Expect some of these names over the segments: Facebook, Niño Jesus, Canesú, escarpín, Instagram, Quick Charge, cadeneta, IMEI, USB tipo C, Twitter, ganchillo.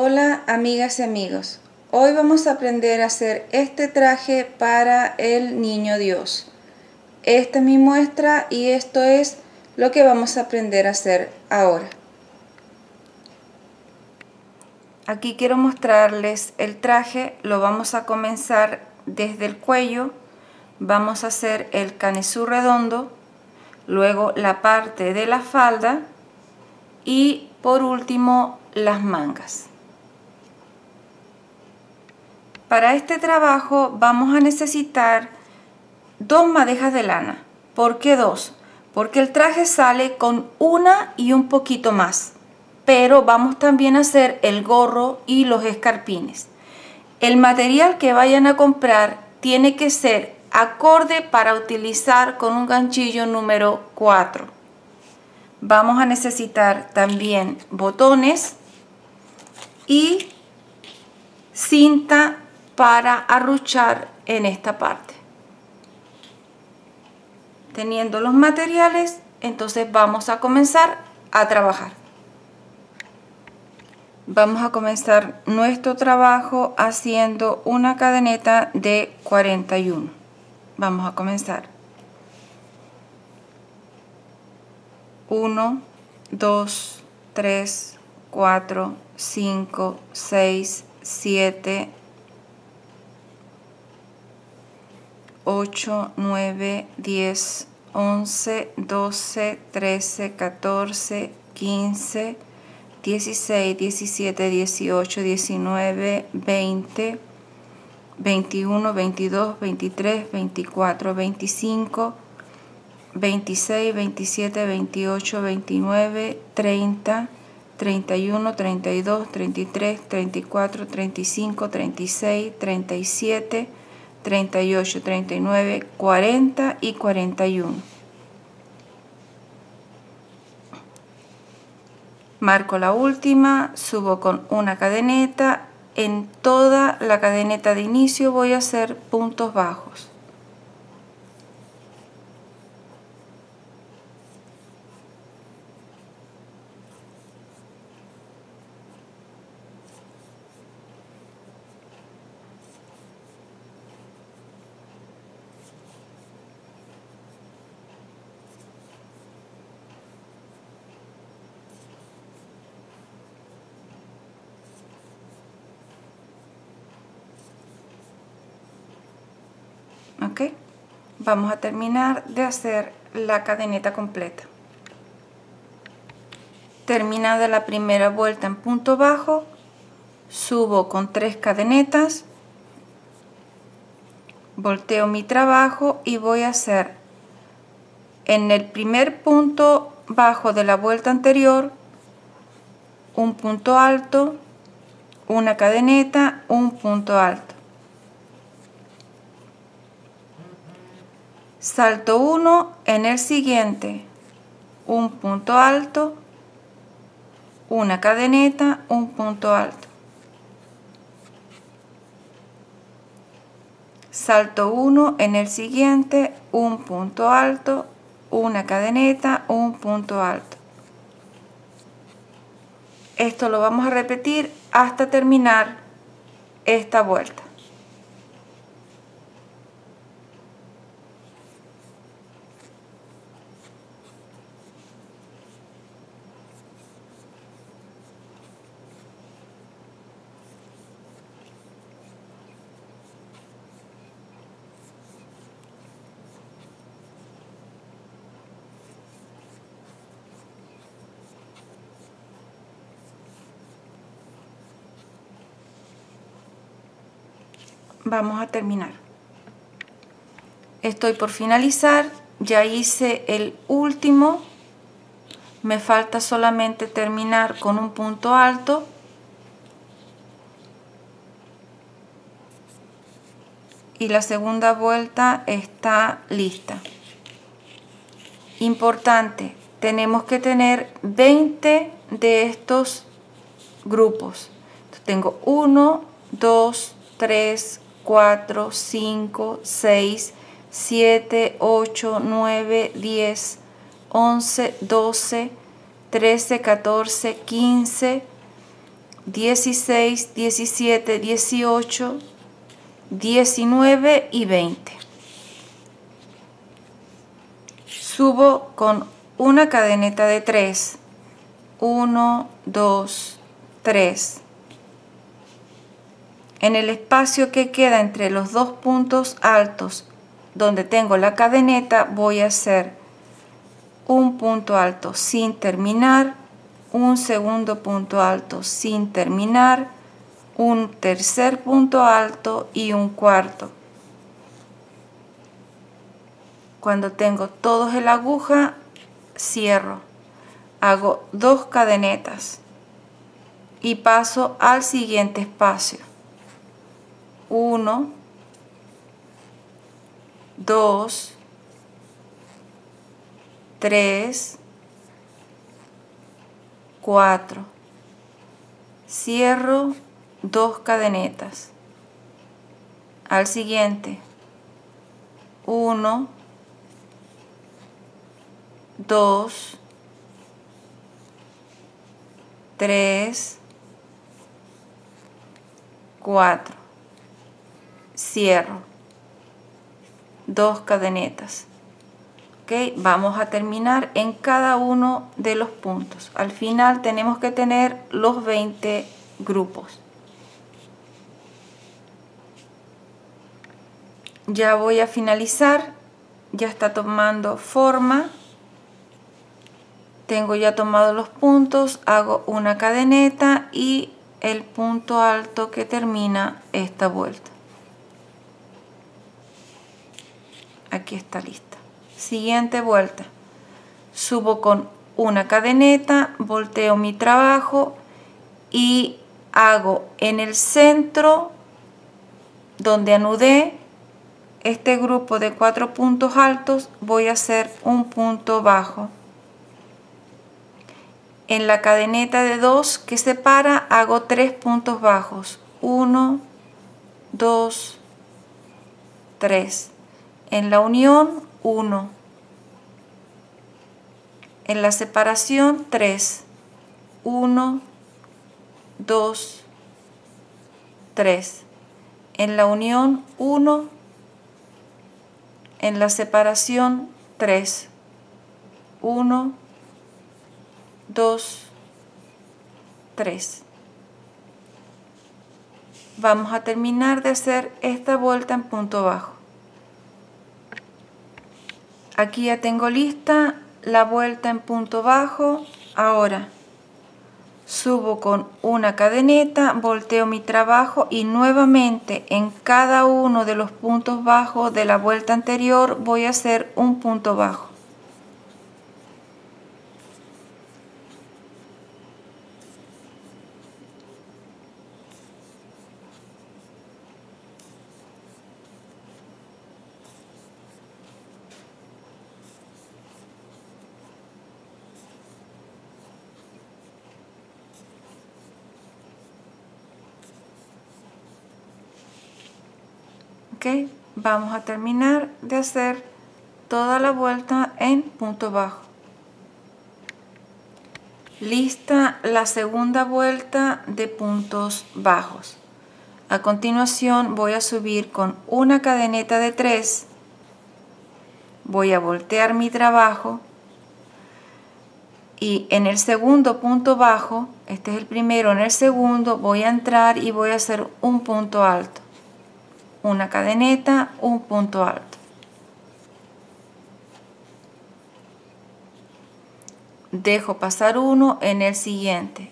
Hola amigas y amigos, hoy vamos a aprender a hacer este traje para el Niño Dios. Esta es mi muestra y esto es lo que vamos a aprender a hacer ahora. Aquí quiero mostrarles el traje, lo vamos a comenzar desde el cuello, vamos a hacer el canesú redondo, luego la parte de la falda y por último las mangas. Para este trabajo vamos a necesitar 2 madejas de lana. ¿Por qué 2? Porque el traje sale con una y un poquito más, pero vamos también a hacer el gorro y los escarpines. El material que vayan a comprar tiene que ser acorde para utilizar con un ganchillo número 4. Vamos a necesitar también botones y cinta para arruchar en esta parte. Teniendo los materiales, entonces vamos a comenzar a trabajar. Vamos a comenzar nuestro trabajo haciendo una cadeneta de 41. Vamos a comenzar. 1, 2, 3, 4, 5, 6, 7, 8, 9, 10, 11, 12, 13, 14, 15, 16, 17, 18, 19, 20, 21, 22, 23, 24, 25, 26, 27, 28, 29, 30, 31, 32, 33, 34, 35, 36, 37, 38, 39, 40 y 41. Marco la última, subo con una cadeneta. En toda la cadeneta de inicio voy a hacer puntos bajos. Okay. Vamos a terminar de hacer la cadeneta completa. Terminada la primera vuelta en punto bajo, subo con 3 cadenetas, volteo mi trabajo y voy a hacer en el primer punto bajo de la vuelta anterior un punto alto, una cadeneta, un punto alto. Salto 1, en el siguiente, un punto alto, una cadeneta, un punto alto. Salto 1, en el siguiente, un punto alto, una cadeneta, un punto alto. Esto lo vamos a repetir hasta terminar esta vuelta. Vamos a terminar. Estoy por finalizar, ya hice el último, me falta solamente terminar con un punto alto. Y la segunda vuelta está lista. Importante, tenemos que tener 20 de estos grupos. Entonces, tengo 1, 2, 3, 4, 5, 6, 7, 8, 9, 10, 11, 12, 13, 14, 15, 16, 17, 18, 19 y 20. Subo con una cadeneta de 3. 1, 2, 3. En el espacio que queda entre los dos puntos altos donde tengo la cadeneta, voy a hacer un punto alto sin terminar, un segundo punto alto sin terminar, un tercer punto alto y un cuarto. Cuando tengo todos en la aguja, cierro, hago dos cadenetas y paso al siguiente espacio. 1, 2, 3, 4. Cierro dos cadenetas. Al siguiente. 1, 2, 3, 4. Cierro dos cadenetas. ¿Okay? Vamos a terminar en cada uno de los puntos. Al final tenemos que tener los 20 grupos. Ya voy a finalizar. Ya está tomando forma. Tengo ya tomado los puntos. Hago una cadeneta y el punto alto que termina esta vuelta. Aquí está lista. Siguiente vuelta. Subo con una cadeneta, volteo mi trabajo y hago en el centro donde anudé este grupo de 4 puntos altos, voy a hacer un punto bajo. En la cadeneta de 2 que separa hago 3 puntos bajos. 1, 2, 3. En la unión, 1. En la separación, 3. 1, 2, 3. En la unión, 1. En la separación, 3. 1, 2, 3. Vamos a terminar de hacer esta vuelta en punto bajo. Aquí ya tengo lista la vuelta en punto bajo. Ahora subo con una cadeneta, volteo mi trabajo y nuevamente en cada uno de los puntos bajos de la vuelta anterior voy a hacer un punto bajo. Okay, vamos a terminar de hacer toda la vuelta en punto bajo. Lista la segunda vuelta de puntos bajos. A continuación voy a subir con una cadeneta de 3. Voy a voltear mi trabajo. Y en el segundo punto bajo, este es el primero, en el segundo voy a entrar y voy a hacer un punto alto. Una cadeneta, un punto alto. Dejo pasar uno en el siguiente.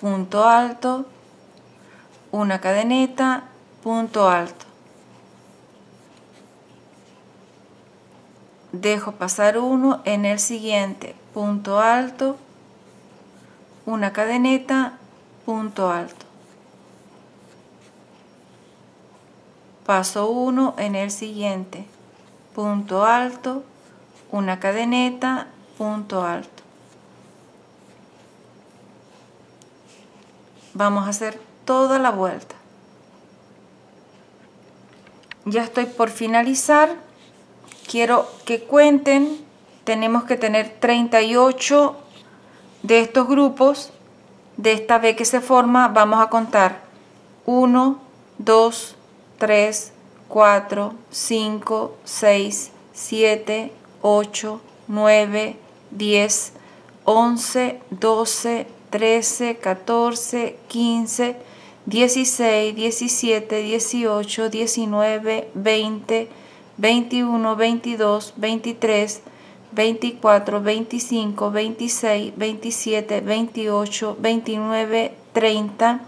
Punto alto, una cadeneta, punto alto. Dejo pasar uno en el siguiente. Punto alto, una cadeneta, punto alto. Paso 1 en el siguiente, punto alto, una cadeneta, punto alto. Vamos a hacer toda la vuelta. Ya estoy por finalizar. Quiero que cuenten, tenemos que tener 38 de estos grupos de esta B que se forma, vamos a contar 1, 2, 3, 4, 5, 6, 7, 8, 9, 10, 11, 12, 13, 14, 15, 16, 17, 18, 19, 20, 21, 22, 23, 24, 25, 26, 27, 28, 29, 30,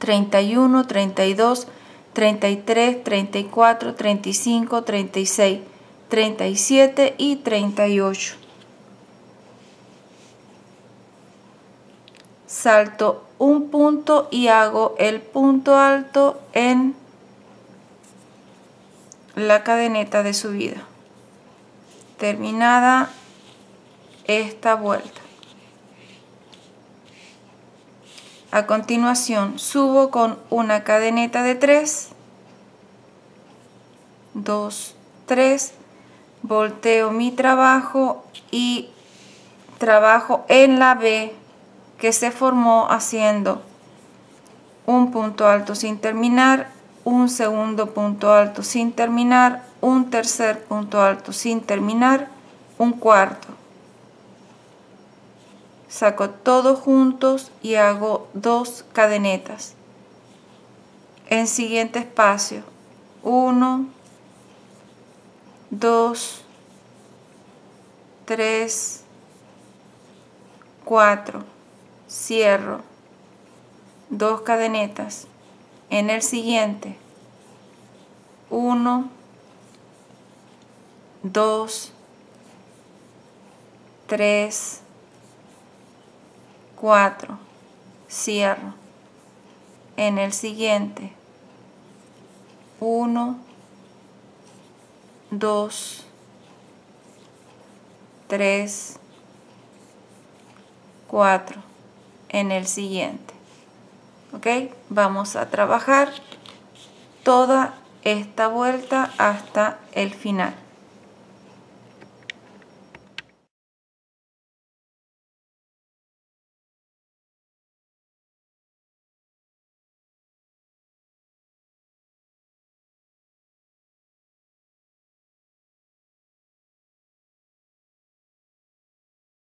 31, 32, 33, 34, 35, 36, 37 y 38. Salto un punto y hago el punto alto en la cadeneta de subida. Terminada esta vuelta, a continuación subo con una cadeneta de 3, 2, 3, volteo mi trabajo y trabajo en la B que se formó haciendo un punto alto sin terminar, un segundo punto alto sin terminar, un tercer punto alto sin terminar, un cuarto. Saco todos juntos y hago dos cadenetas. En siguiente espacio, 1, 2, 3, 4. Cierro, dos cadenetas. En el siguiente, 1, 2, 3, 4, cierro. En el siguiente, 1, 2, 3, 4, en el siguiente. Ok, vamos a trabajar toda esta vuelta hasta el final.